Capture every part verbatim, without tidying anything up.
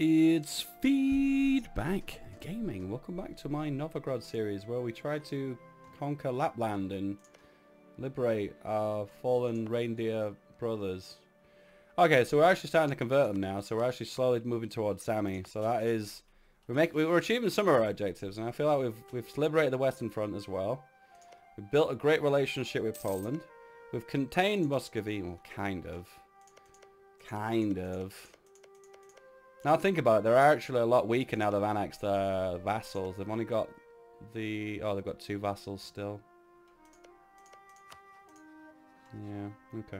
It's Feedback Gaming. Welcome back to my Novgorod series where we try to conquer Lapland and liberate our fallen reindeer brothers. Okay, so we're actually starting to convert them now, so we're actually slowly moving towards Sami. So that is, we make, we're achieving some of our objectives, and I feel like we've, we've liberated the Western Front as well. We've built a great relationship with Poland. We've contained Muscovy, well, kind of. Kind of. Now think about it, they're actually a lot weaker now they've annexed their vassals. They've only got the... oh, they've got two vassals still. Yeah, okay.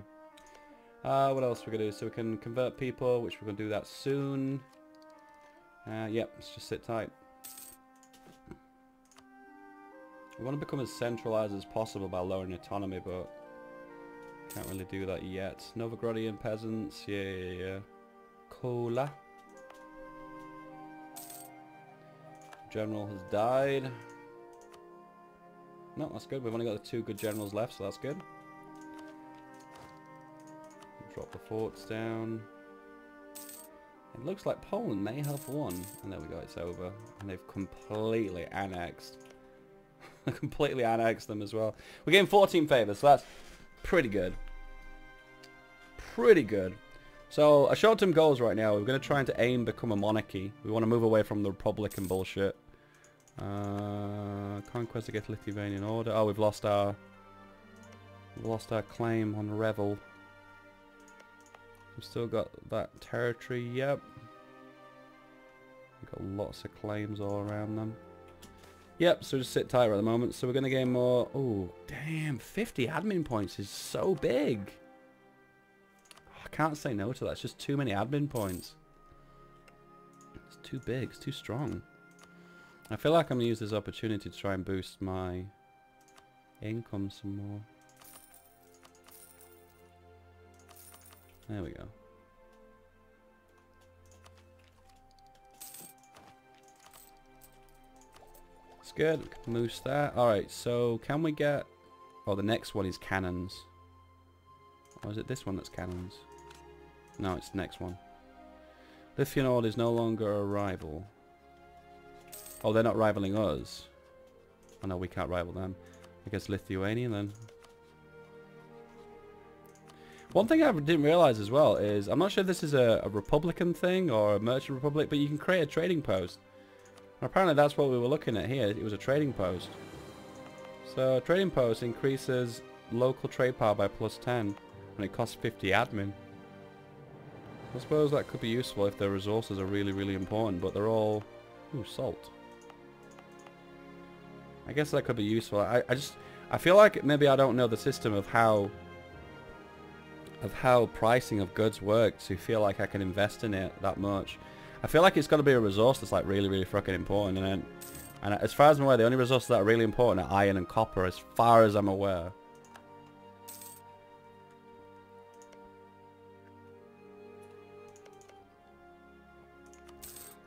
Uh, what else are we going to do? So we can convert people, which we're going to do that soon. Uh, yep, let's just sit tight. We want to become as centralized as possible by lowering autonomy, but... can't really do that yet. Novgorodian peasants, yeah, yeah, yeah. Cola. General has died. No, that's good. We've only got the two good generals left, so that's good. Drop the forts down. It looks like Poland may have won. And there we go, it's over. And they've completely annexed. completely annexed them as well. We're getting fourteen favors, so that's... pretty good. Pretty good. So, our short-term goals right now, we're going to try and aim become a monarchy. We want to move away from the Republican bullshit. Uh, conquest against Lithuanian Order. Oh, we've lost our... We've lost our claim on Revel. We've still got that territory, yep. We've got lots of claims all around them. Yep, so just sit tight at the moment. So we're going to gain more... oh, damn, fifty admin points is so big. Oh, I can't say no to that. It's just too many admin points. It's too big. It's too strong. I feel like I'm going to use this opportunity to try and boost my income some more. There we go. Good, moose there. Alright, so can we get... oh, the next one is cannons. Or is it this one that's cannons? No, it's the next one. Lithian Order is no longer a rival. Oh, they're not rivaling us. Oh no, we can't rival them. I guess Lithuanian then. One thing I didn't realise as well is, I'm not sure if this is a, a Republican thing or a merchant republic, but you can create a trading post. Apparently that's what we were looking at here. It was a trading post. So a trading post increases local trade power by plus ten and it costs fifty admin. I suppose that could be useful if their resources are really, really important, but they're all... ooh, salt. I guess that could be useful. I, I just... I feel like maybe I don't know the system of how... of how pricing of goods works to feel like I can invest in it that much. I feel like it's got to be a resource that's like really, really fucking important, and then, and as far as I'm aware, the only resources that are really important are iron and copper, as far as I'm aware.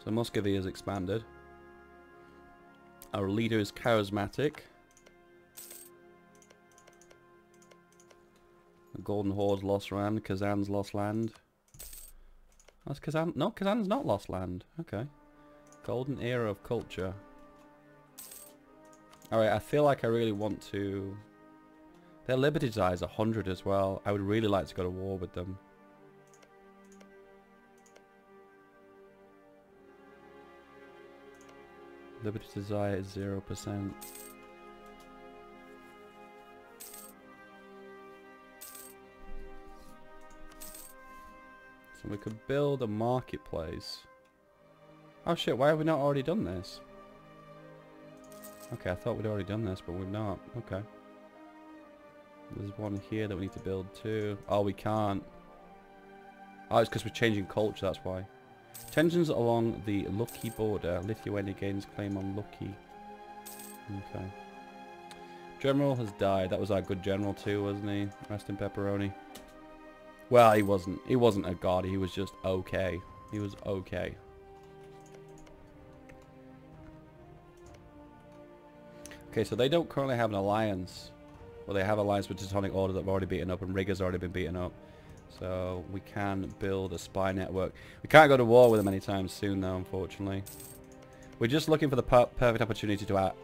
So Muscovy has expanded. Our leader is charismatic. The Golden Horde lost land. Kazan's lost land. That's Kazan. No, Kazan's not lost land. Okay. Golden era of culture. Alright, I feel like I really want to... their liberty desire is one hundred as well. I would really like to go to war with them. Liberty desire is zero percent. So we could build a marketplace. Oh shit, why have we not already done this? Okay, I thought we'd already done this, but we've not. Okay. There's one here that we need to build too. Oh, we can't. Oh, it's because we're changing culture, that's why. Tensions along the Lucky border. Lithuania gains claim on Lucky. Okay. General has died. That was our good general too, wasn't he? Rest in pepperoni. Well, he wasn't. He wasn't a god. He was just okay. He was okay. Okay, so they don't currently have an alliance. Well, they have an alliance with Teutonic Order that have already beaten up, and Riga's already been beaten up. So we can build a spy network. We can't go to war with them anytime soon though, unfortunately. We're just looking for the per perfect opportunity to at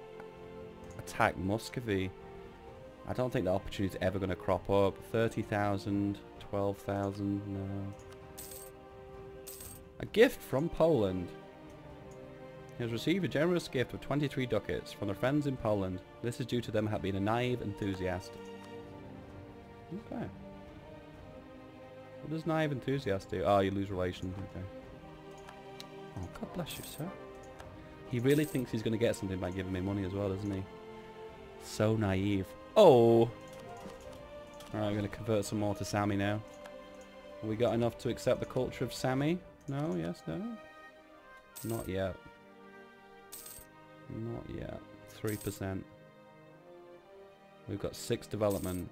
attack Muscovy. I don't think the opportunity is ever going to crop up. thirty thousand, twelve thousand, no. A gift from Poland. He has received a generous gift of twenty-three ducats from their friends in Poland. This is due to them having been a naive enthusiast. Okay. What does naive enthusiast do? Oh, you lose relations. Okay. Oh, God bless you, sir. He really thinks he's going to get something by giving me money as well, isn't he? So naive. Oh! Alright, I'm going to convert some more to Sami now. Have we got enough to accept the culture of Sami? No? Yes? No? Not yet. Not yet. three percent. We've got six development.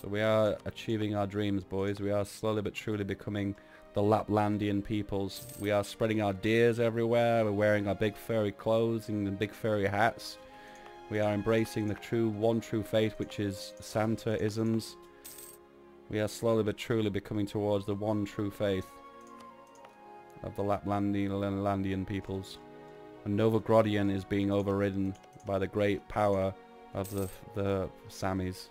So we are achieving our dreams, boys. We are slowly but truly becoming the Laplandian peoples. We are spreading our deers everywhere. We're wearing our big furry clothes and the big furry hats. We are embracing the true, one true faith, which is Santa-isms. We are slowly but truly becoming towards the one true faith of the Laplandian peoples. And Novgorodian is being overridden by the great power of the, the Samis.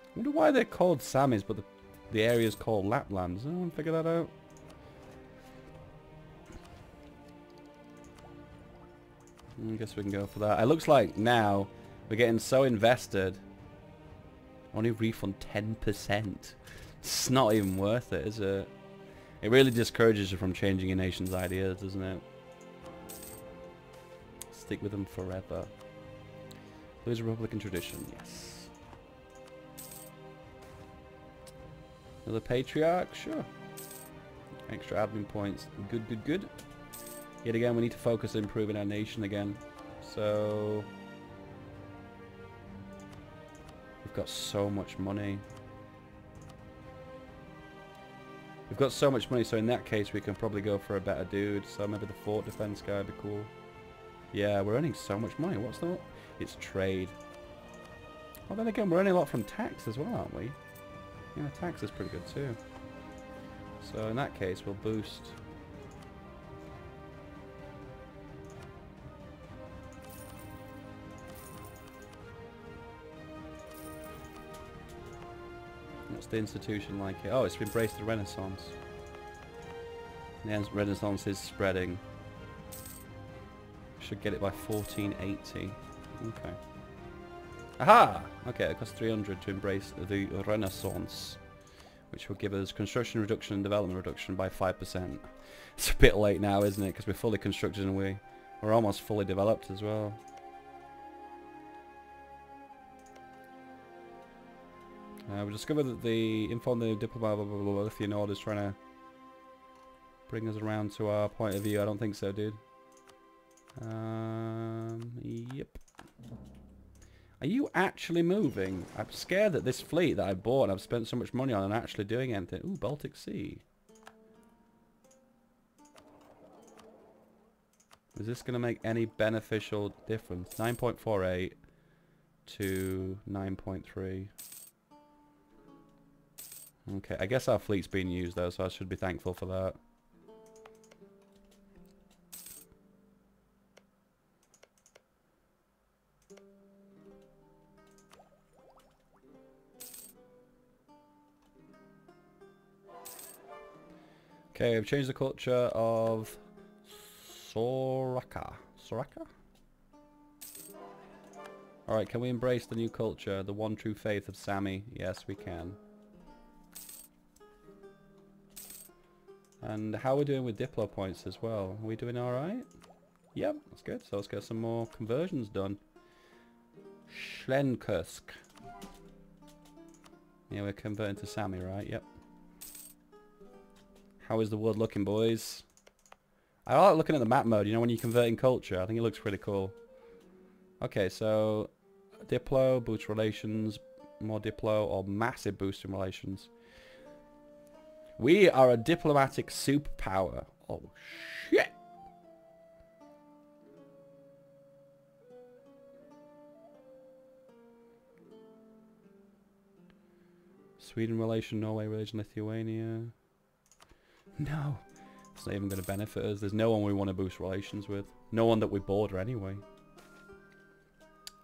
I wonder why they're called Samis, but the, the area is called Lapland. Does anyone figure that out? I guess we can go for that. It looks like now we're getting so invested. Only refund ten percent. It's not even worth it, is it? It really discourages you from changing your nation's ideas, doesn't it? Stick with them forever. Lose Republican tradition, yes. Another patriarch, sure. Extra admin points. Good, good, good. Yet again, we need to focus on improving our nation again. So... we've got so much money. We've got so much money, so in that case we can probably go for a better dude. So maybe the fort defense guy would be cool. Yeah, we're earning so much money. What's that? It's trade. Well, then again, we're earning a lot from tax as well, aren't we? Yeah, tax is pretty good too. So in that case, we'll boost... the institution like it. Oh, it's embraced the Renaissance. The Renaissance is spreading. Should get it by fourteen eighty. Okay. Aha! Okay, it costs three hundred to embrace the Renaissance, which will give us construction reduction and development reduction by five percent. It's a bit late now, isn't it? Because we're fully constructed and we, we're almost fully developed as well. Uh, we discovered that the informed the diplomat of the Lithuanian Order is trying to bring us around to our point of view. I don't think so, dude. Um, yep. Are you actually moving? I'm scared that this fleet that I bought and I've spent so much money on and actually doing anything. Ooh, Baltic Sea. Is this going to make any beneficial difference? nine point four eight to nine point three. Okay, I guess our fleet's being used though, so I should be thankful for that. Okay, I've changed the culture of Soraka. Soraka? Alright, can we embrace the new culture, the one true faith of Sami? Yes, we can. And how we're doing with Diplo points as well. Are we doing alright? Yep, that's good. So let's get some more conversions done. Shlenkursk. Yeah, we're converting to Sami, right? Yep. How is the world looking, boys? I like looking at the map mode, you know, when you're converting culture. I think it looks pretty cool. Okay, so Diplo, boost relations, more Diplo, or massive boost in relations. We are a diplomatic superpower. Oh, shit. Sweden relation, Norway relation, Lithuania. No. It's not even going to benefit us. There's no one we want to boost relations with. No one that we border anyway.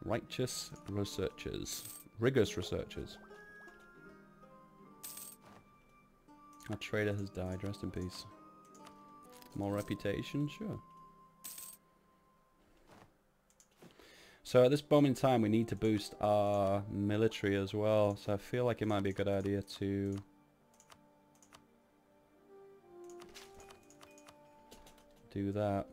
Righteous researchers. Rigorous researchers. Our trader has died. Rest in peace. More reputation? Sure. So at this moment in time we need to boost our military as well. So I feel like it might be a good idea to... do that.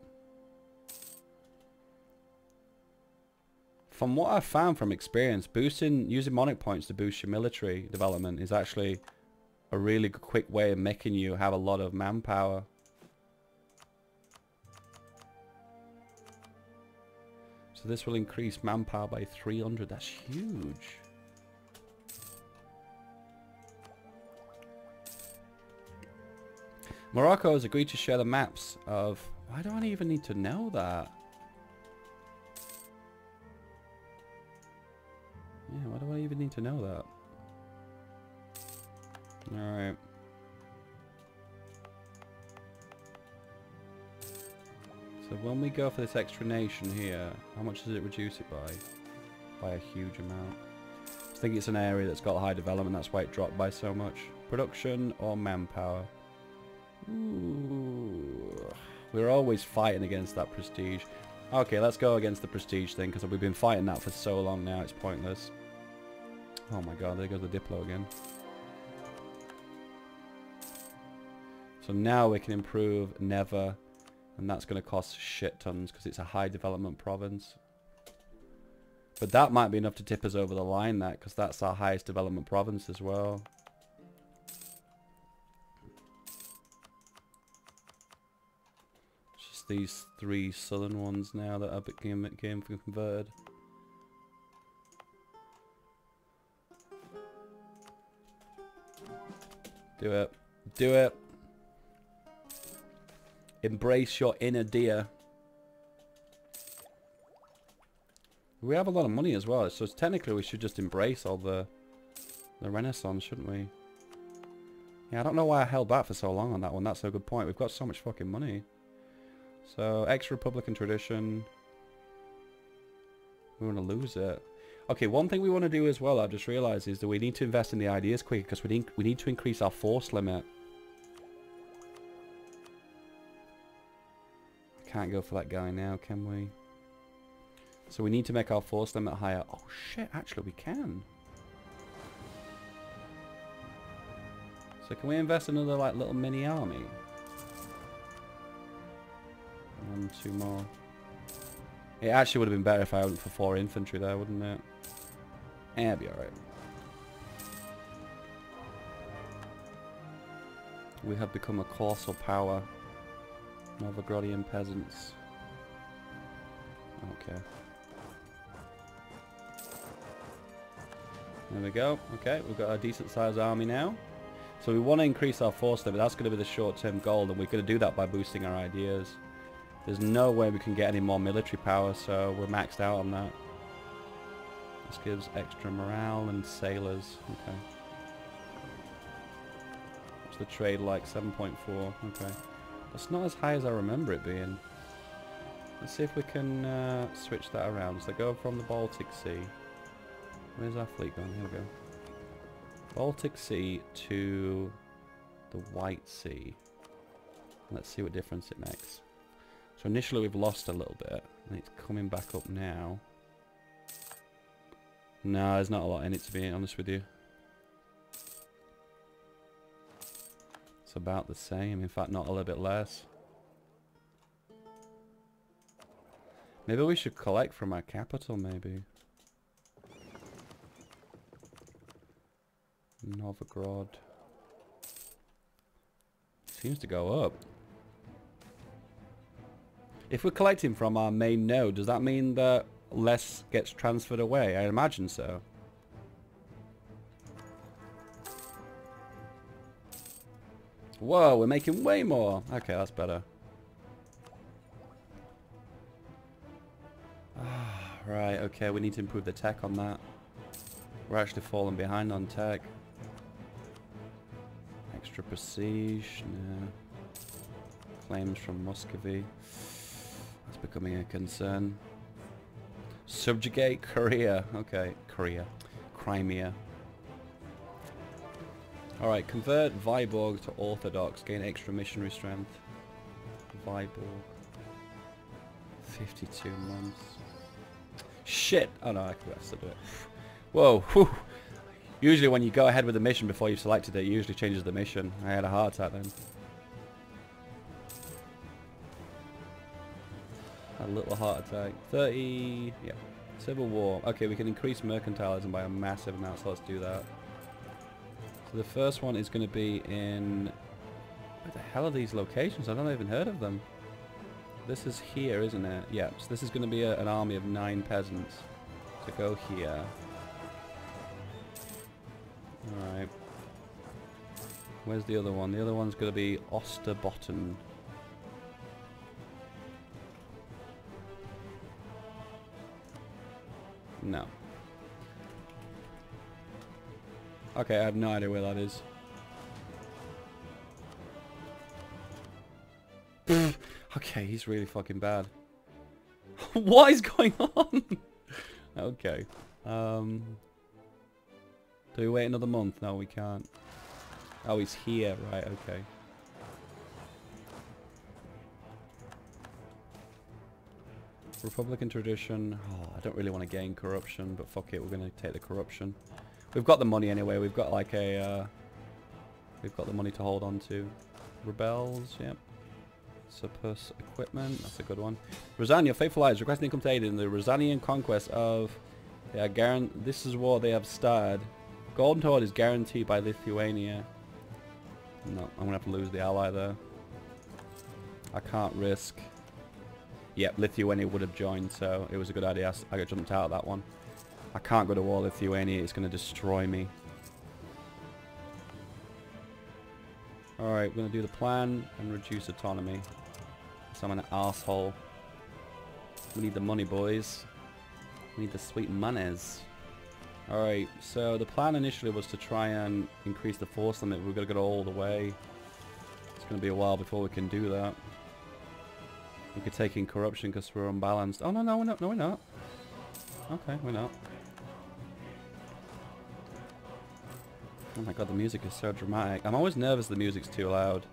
From what I've found from experience, boosting, using monarch points to boost your military development is actually a really quick way of making you have a lot of manpower. So this will increase manpower by three hundred. That's huge. Morocco has agreed to share the maps of... Why do I even need to know that? Yeah, why do I even need to know that? Alright. So when we go for this extra nation here, how much does it reduce it by? By a huge amount. I think it's an area that's got high development, that's why it dropped by so much. Production or manpower? Ooh. We're always fighting against that prestige. Okay, let's go against the prestige thing, because we've been fighting that for so long now, it's pointless. Oh my god, there goes the Diplo again. So now we can improve Never, and that's going to cost shit tons, because it's a high development province. But that might be enough to tip us over the line, that, because that's our highest development province as well. These three southern ones now that are game, game converted. Do it. Do it. Embrace your inner deer. We have a lot of money as well, so technically we should just embrace all the, the Renaissance, shouldn't we? Yeah, I don't know why I held back for so long on that one. That's a good point. We've got so much fucking money. So, ex-Republican tradition. We want to lose it. Okay, one thing we want to do as well, I've just realised, is that we need to invest in the ideas quicker, because we need, we need to increase our force limit. I can't go for that guy now, can we? So we need to make our force limit higher. Oh shit, actually we can. So can we invest in another, like, little mini army? One, two more. It actually would have been better if I went for four infantry there, wouldn't it? Yeah, it'd be alright. We have become a colossal power. Novgorodian peasants. Okay. There we go. Okay, we've got a decent sized army now. So we want to increase our force limit. That's going to be the short term goal, and we're going to do that by boosting our ideas. There's no way we can get any more military power, so we're maxed out on that. This gives extra morale and sailors. Okay. What's the trade like? seven point four. Okay. That's not as high as I remember it being. Let's see if we can uh, switch that around. So go from the Baltic Sea. Where's our fleet going? Here we go. Baltic Sea to the White Sea. Let's see what difference it makes. So initially we've lost a little bit, and it's coming back up now. No, there's not a lot in it, to be honest with you. It's about the same, in fact not a little bit less. Maybe we should collect from our capital, maybe. Novgorod. Seems to go up. If we're collecting from our main node, does that mean that less gets transferred away? I imagine so. Whoa, we're making way more! Okay, that's better. Ah, right, okay, we need to improve the tech on that. We're actually falling behind on tech. Extra prestige, no. Claims from Muscovy. That's becoming a concern. Subjugate Korea. Okay, Korea. Crimea. Alright, convert Vyborg to Orthodox. Gain extra missionary strength. Vyborg. fifty-two months. Shit! Oh no, I could actually do it. Whoa! Whew. Usually when you go ahead with a mission before you've selected it, it usually changes the mission. I had a heart attack then. A little heart attack. thirty... yeah. Civil War. Okay, we can increase mercantilism by a massive amount, so let's do that. So the first one is going to be in... where the hell are these locations? I've not even heard of them. This is here, isn't it? Yeah, so this is going to be a, an army of nine peasants. So go here. Alright. Where's the other one? The other one's going to be Österbotten. No. Okay, I have no idea where that is. Okay, he's really fucking bad. What is going on? Okay. Um, do we wait another month? No, we can't. Oh, he's here. Right, okay. Republican tradition. Oh, I don't really want to gain corruption, but fuck it, we're going to take the corruption. We've got the money anyway. We've got like a... Uh, we've got the money to hold on to. Rebels, yep. Suppress equipment, that's a good one. Razan, your faithful eyes, requesting income to aid in the Razanian conquest of... They are guaran this is war they have started. Golden Horde is guaranteed by Lithuania. No, I'm going to have to lose the ally there. I can't risk... Yep, Lithuania would have joined, so it was a good idea. I got jumped out of that one. I can't go to war with Lithuania. It's going to destroy me. Alright, we're going to do the plan and reduce autonomy. So I'm an asshole. We need the money, boys. We need the sweet monies. Alright, so the plan initially was to try and increase the force limit. We've got to go all the way. It's going to be a while before we can do that. We could take in corruption because we're unbalanced. Oh, no, no, we're not. No, we're not. Okay, we're not. Oh my god, the music is so dramatic. I'm always nervous the music's too loud.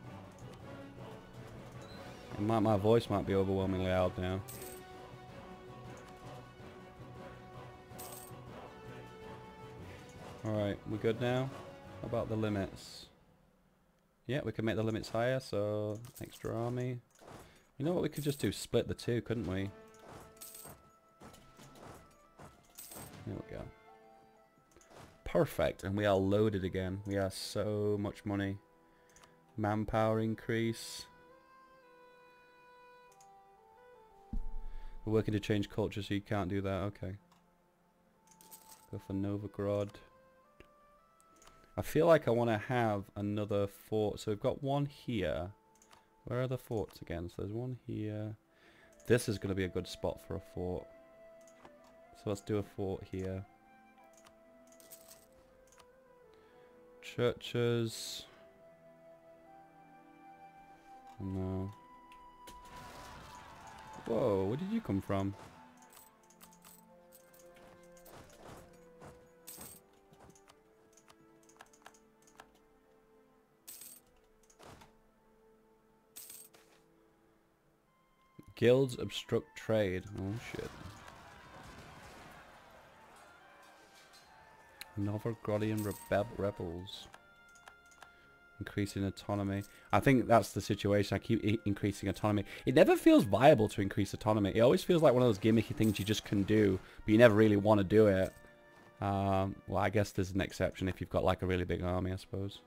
It might, my voice might be overwhelmingly loud now. Alright, we're good now? How about the limits? Yeah, we can make the limits higher, so extra army. You know what, we could just do split the two, couldn't we? There we go. Perfect, and we are loaded again. We are so much money. Manpower increase. We're working to change culture, so you can't do that, okay. Go for Novgorod. I feel like I want to have another fort, so we've got one here. Where are the forts again? So there's one here. This is going to be a good spot for a fort. So let's do a fort here. Churches. Oh no. Whoa, where did you come from? Guilds obstruct trade. Oh shit. Novgorodian rebel rebels. Increasing autonomy. I think that's the situation. I keep I increasing autonomy. It never feels viable to increase autonomy. It always feels like one of those gimmicky things you just can do, but you never really want to do it. Um, well, I guess there's an exception if you've got like a really big army, I suppose.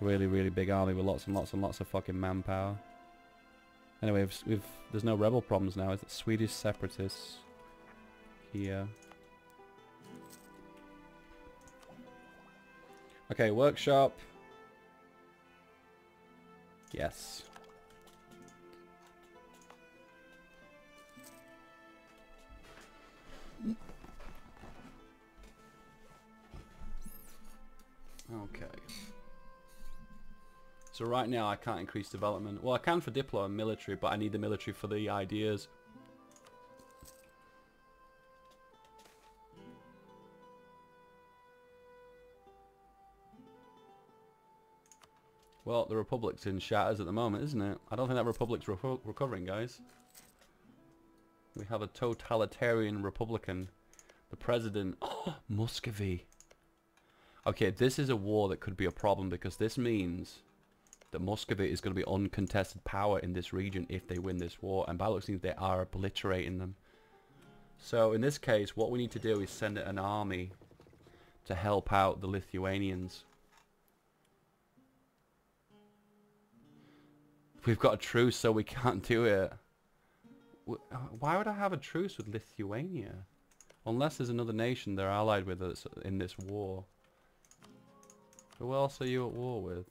Really, really big army with lots and lots and lots of fucking manpower. Anyway, we've, we've, there's no rebel problems now. Is it Swedish separatists here? Okay, workshop. Yes. Okay. So right now I can't increase development. Well, I can for Diplo and military, but I need the military for the ideas. Well, the Republic's in shatters at the moment, isn't it? I don't think that Republic's reco recovering, guys. We have a totalitarian Republican. The President... Oh, Muscovy. Okay, this is a war that could be a problem, because this means that Muscovy is going to be uncontested power in this region if they win this war. And by the looks of things, they are obliterating them. So in this case, what we need to do is send an army to help out the Lithuanians. We've got a truce, so we can't do it. Why would I have a truce with Lithuania? Unless there's another nation they're allied with us in this war. Who else are you at war with?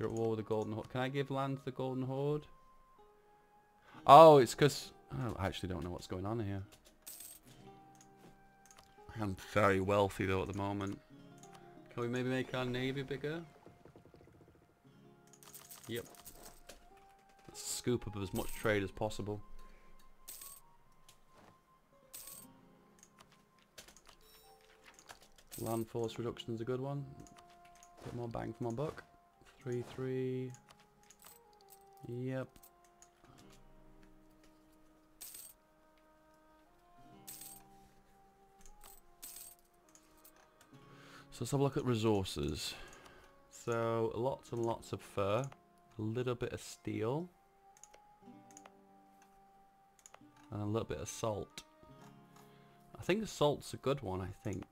You're at war with the Golden Horde. Can I give land to the Golden Horde? Oh, it's because... Oh, I actually don't know what's going on here. I am very wealthy, though, at the moment. Can we maybe make our navy bigger? Yep. Let's scoop up as much trade as possible. Land force reduction is a good one. Bit more bang for my buck. Three, three. Yep. So let's have a look at resources. So lots and lots of fur. A little bit of steel and a little bit of salt. I think the salt's a good one. I think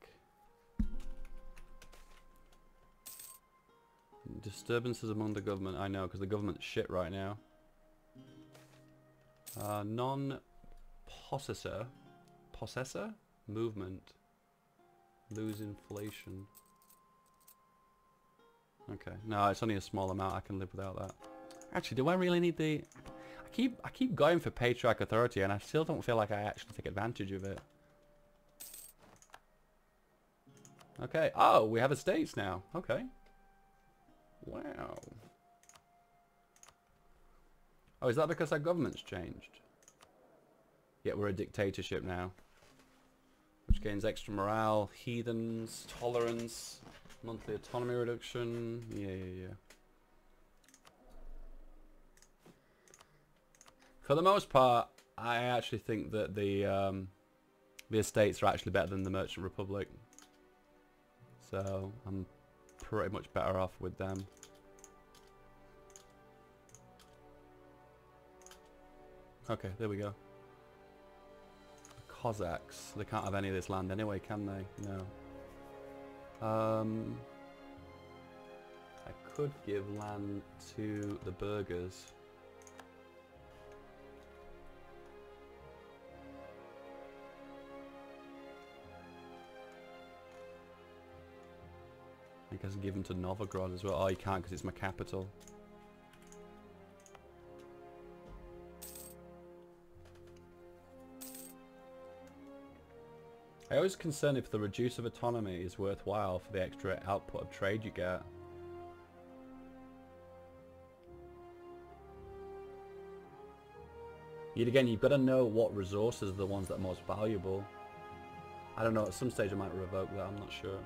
disturbances among the government, I know, because the government's shit right now. Uh, non-possessor possessor movement, lose inflation. Okay, no, it's only a small amount. I can live without that. Actually, do I really need the... I keep I keep going for Patriarch Authority, and I still don't feel like I actually take advantage of it. Okay. Oh, we have estates now. Okay. Wow. Oh, is that because our government's changed? Yeah, we're a dictatorship now. Which gains extra morale, heathens, tolerance... Monthly autonomy reduction, yeah, yeah, yeah. For the most part, I actually think that the um, the estates are actually better than the Merchant Republic. So I'm pretty much better off with them. Okay, there we go. The Cossacks, they can't have any of this land anyway, can they? No. Um, I could give land to the burghers. I guess I give them to Novgorod as well. Oh, you can't because it's my capital. I was concerned if the reduce of autonomy is worthwhile for the extra output of trade you get. Yet again, you've got to know what resources are the ones that are most valuable. I don't know, at some stage I might revoke that, I'm not sure.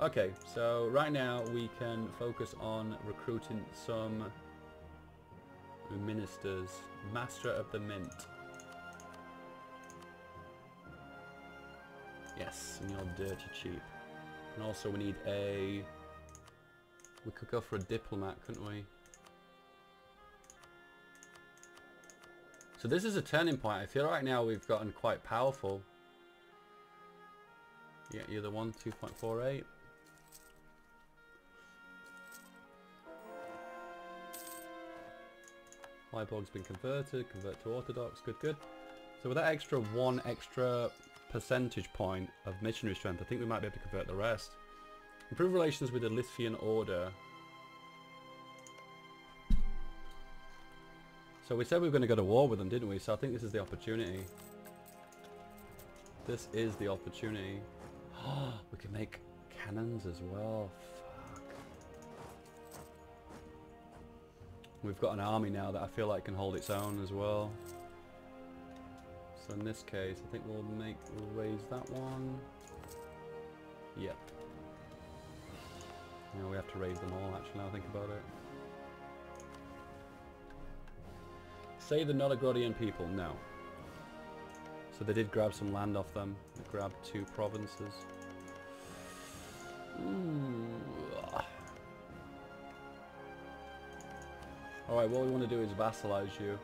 Okay, so right now we can focus on recruiting some ministers. Master of the Mint. Yes, and you're dirty cheap. And also we need a... We could go for a diplomat, couldn't we? So this is a turning point. I feel right now we've gotten quite powerful. Yeah, you're the one, two point four eight. Vyborg's been converted. Convert to Orthodox. Good, good. So with that extra one extra... percentage point of missionary strength, I think we might be able to convert the rest. Improve relations with the Lithuanian Order. So we said we were going to go to war with them, didn't we? So I think this is the opportunity. This is the opportunity. Oh, we can make cannons as well. Fuck. We've got an army now that I feel like can hold its own as well. So in this case, I think we'll make we'll raise that one. Yep. Now we have to raise them all, actually, now I think about it. Say the Novgorodian people, no. So they did grab some land off them. They grabbed two provinces. Alright, what we want to do is vassalize you.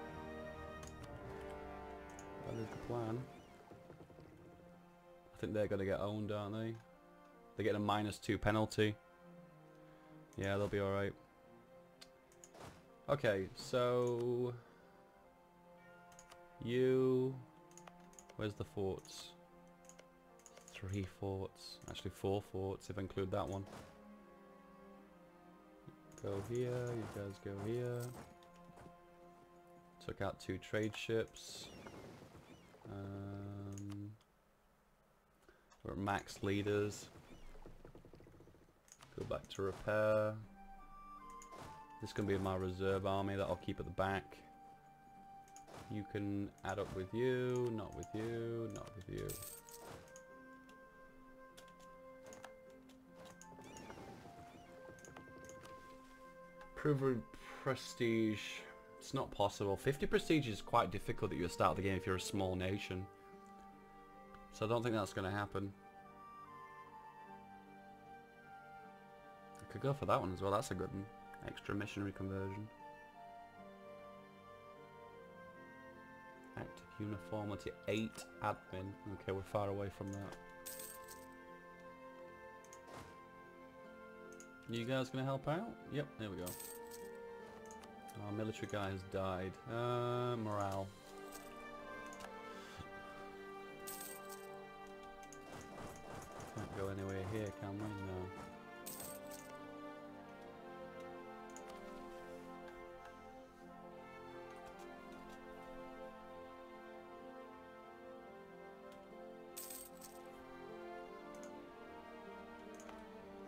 That is the plan. I think they're going to get owned, aren't they? They're getting a minus two penalty. Yeah, they'll be alright. Okay, so... you... where's the forts? Three forts. Actually, four forts, if I include that one. Go here, you guys go here. Took out two trade ships. Um, we're at max leaders. Go back to repair. This is going to be my reserve army that I'll keep at the back. You can add up with you, not with you, not with you. Proven prestige. It's not possible. fifty prestige is quite difficult at your start of the game if you're a small nation. So I don't think that's going to happen. I could go for that one as well. That's a good one. Extra missionary conversion. Active uniformity eight admin. Okay, we're far away from that. You guys gonna help out? Yep, there we go. Our military guy has died. Uh, morale. Can't go anywhere here, can we? No.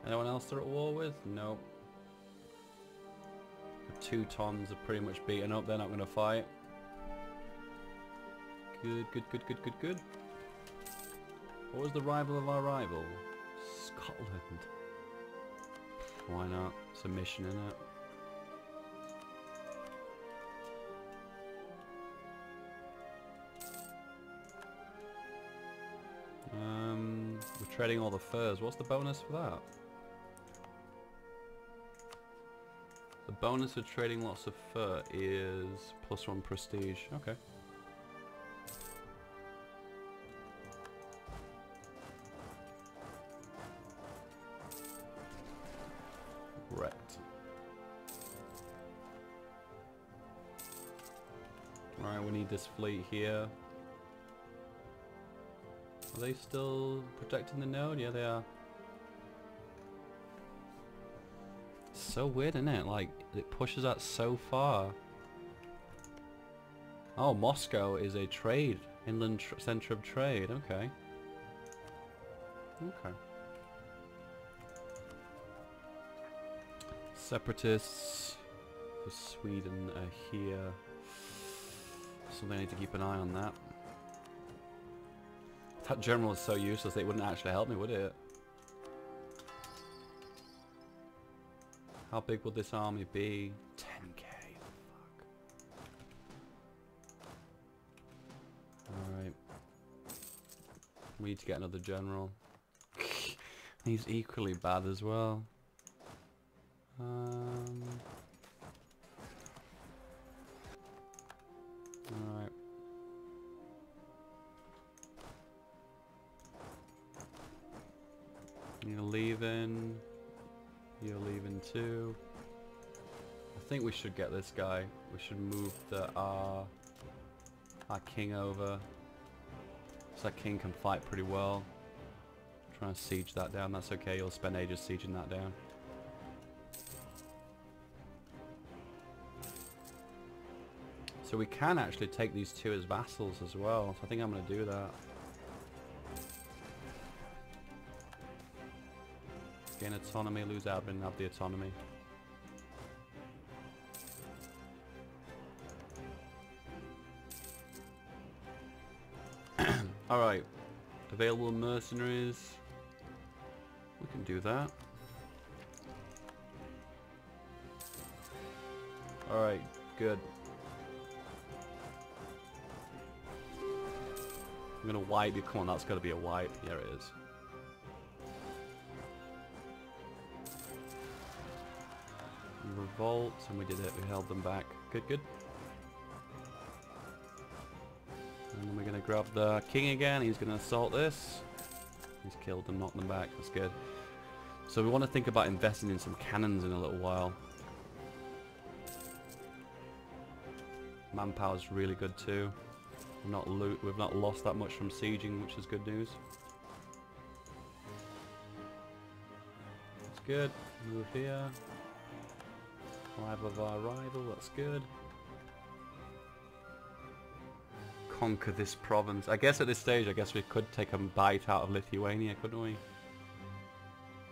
Anyone else they're at war with? No. The Teutons are pretty much beaten up. They're not going to fight. Good, good, good, good, good, good. What was the rival of our rival? Scotland. Why not? It's a mission, isn't it? Um, we're trading all the furs. What's the bonus for that? The bonus of trading lots of fur is plus one prestige. Okay. Right. Alright, we need this fleet here. Are they still protecting the node? Yeah, they are. So weird, isn't it? Like, it pushes that so far. Oh, Moscow is a trade. Inland tr center of trade. Okay. Okay. Separatists for Sweden are here. So they need to keep an eye on that. That general is so useless that it wouldn't actually help me, would it? How big would this army be? ten K, fuck. Alright. We need to get another general. He's equally bad as well. Um... Alright. You're leaving. You're leaving too. I think we should get this guy. We should move the our, our king over. So that king can fight pretty well. Try and siege that down. That's okay. You'll spend ages sieging that down. So we can actually take these two as vassals as well. So I think I'm going to do that. Gain autonomy, lose admin, have the autonomy. Alright. Available mercenaries. We can do that. Alright, good. I'm gonna wipe you. Come on, that's gotta be a wipe. Yeah, it is. Revolt, and we did it. We held them back. Good, good. And then we're gonna grab the king again. He's gonna assault this. He's killed them, knocked them back. That's good. So we want to think about investing in some cannons in a little while. Manpower's really good too. We've not loot. We've not lost that much from sieging, which is good news. That's good. Move here. Five of our rival. That's good. Conquer this province. I guess at this stage, I guess we could take a bite out of Lithuania, couldn't we?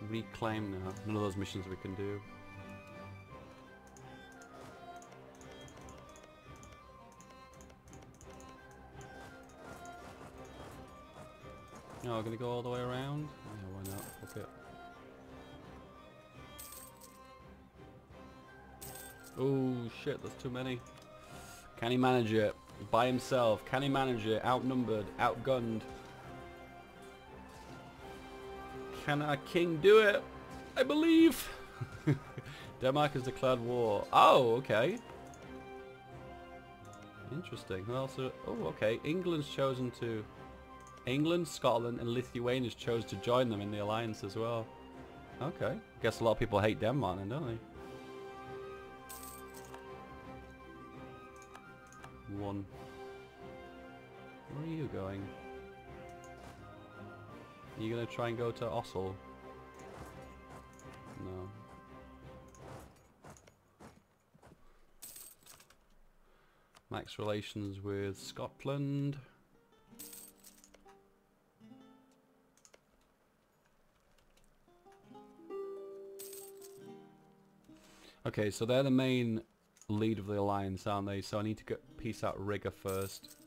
Reclaim now. None of those missions we can do. No, we're going to go all the way around. Yeah, why not? Fuck it. Ooh, shit, that's too many. Can he manage it? By himself, can he manage it? Outnumbered, outgunned. Can our king do it? I believe! Denmark has declared war. Oh, okay. Interesting. Who else are, oh, okay. England's chosen to... England, Scotland, and Lithuania chose to join them in the alliance as well. Okay. Guess a lot of people hate Denmark then, don't they? One. Where are you going? Are you going to try and go to Oslo? No. Max relations with Scotland. Okay, so they're the main lead of the alliance, aren't they? So I need to go peace out Riga first.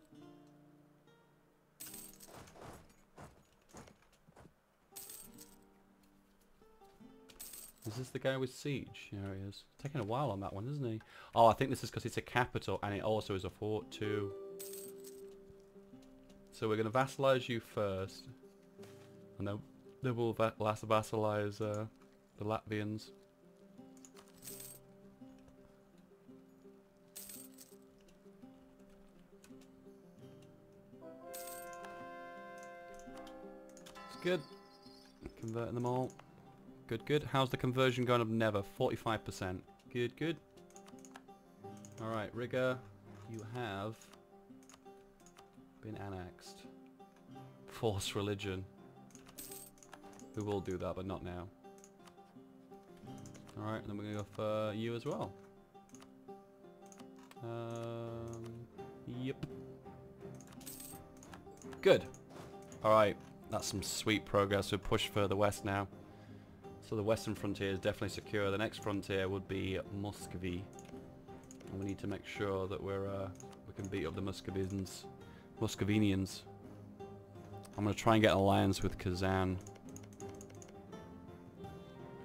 Is this the guy with siege? There he is. Taking a while on that one, isn't he? Oh, I think this is because it's a capital and it also is a fort too. So we're going to vassalize you first. And then, then we'll va vassalize uh, the Latvians. Good. Converting them all. Good, good. How's the conversion going up? Never. forty-five percent. Good, good. Alright, Riga, you have been annexed. Force religion. We will do that, but not now. Alright, then we're going to go for you as well. Um, yep. Good. Alright. That's some sweet progress. We'll push further west now. So the western frontier is definitely secure. The next frontier would be Muscovy. And we need to make sure that we're uh, we can beat up the Muscovians. Muscovinians. I'm going to try and get an alliance with Kazan.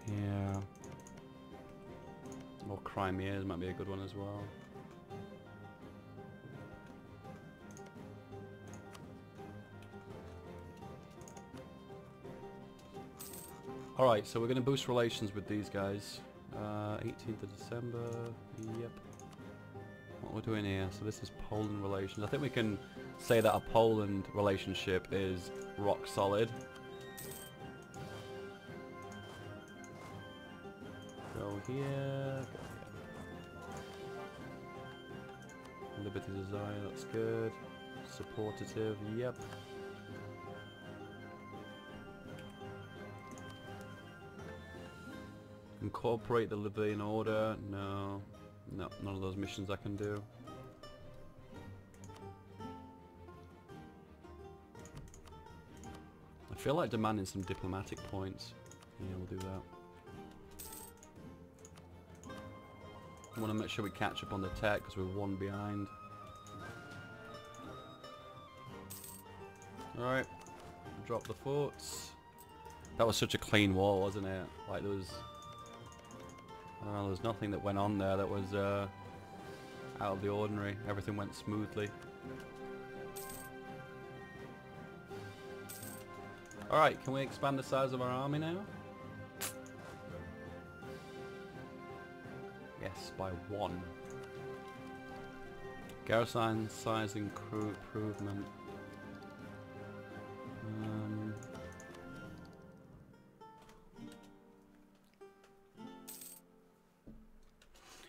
Yeah. Or Crimea might be a good one as well. Alright, so we're going to boost relations with these guys. Uh, eighteenth of December, yep. What we're doing here, so this is Poland relations. I think we can say that our Poland relationship is rock solid. Go here, go here. Liberty desire, that's good. Supportative, yep. Incorporate the Libyan order? No. No, none of those missions I can do. I feel like demanding some diplomatic points. Yeah, we'll do that. I want to make sure we catch up on the tech because we're one behind. Alright, drop the forts. That was such a clean war, wasn't it? Like there was, I don't know, there was nothing that went on there that was uh, out of the ordinary. Everything went smoothly. Alright, can we expand the size of our army now? Yes, by one. Garrison size improvement. Um,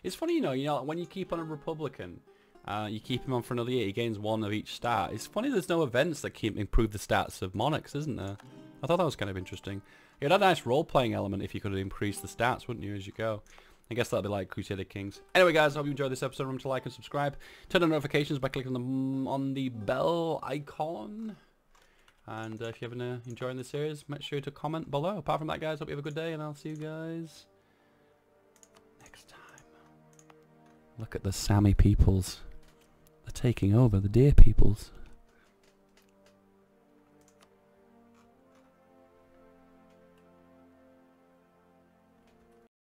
it's funny, you know, you know, when you keep on a Republican, uh, you keep him on for another year, he gains one of each stat. It's funny there's no events that keep improve the stats of monarchs, isn't there? I thought that was kind of interesting. It had a nice role-playing element if you could increase the stats, wouldn't you, as you go? I guess that'll be like Crusader Kings. Anyway, guys, I hope you enjoyed this episode. Remember to like and subscribe. Turn on notifications by clicking on the, on the bell icon. And uh, if you're having, uh, enjoying the series, make sure to comment below. Apart from that, guys, hope you have a good day, and I'll see you guys next time. Look at the Sami peoples. They're taking over the deer peoples.